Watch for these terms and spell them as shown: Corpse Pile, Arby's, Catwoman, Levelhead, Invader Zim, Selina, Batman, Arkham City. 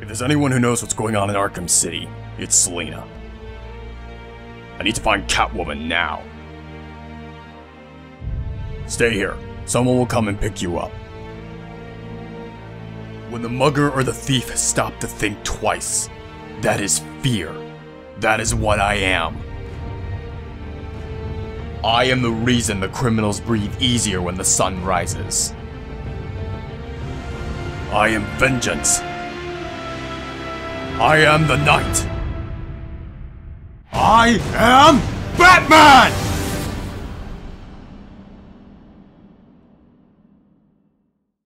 If there's anyone who knows what's going on in Arkham City, it's Selina. I need to find Catwoman now. Stay here. Someone will come and pick you up. When the mugger or the thief has stopped to think twice, that is fear. That is what I am. I am the reason the criminals breathe easier when the sun rises. I am vengeance. I am the night. I am Batman!